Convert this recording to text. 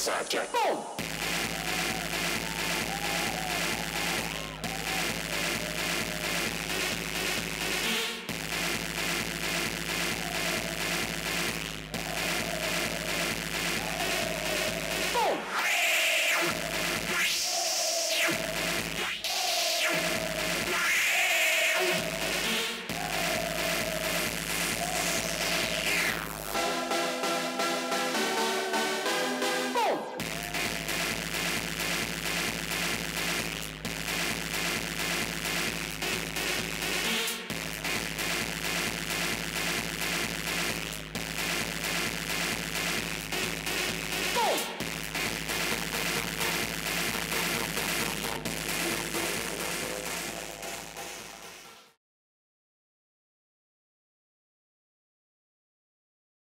this object. Boom!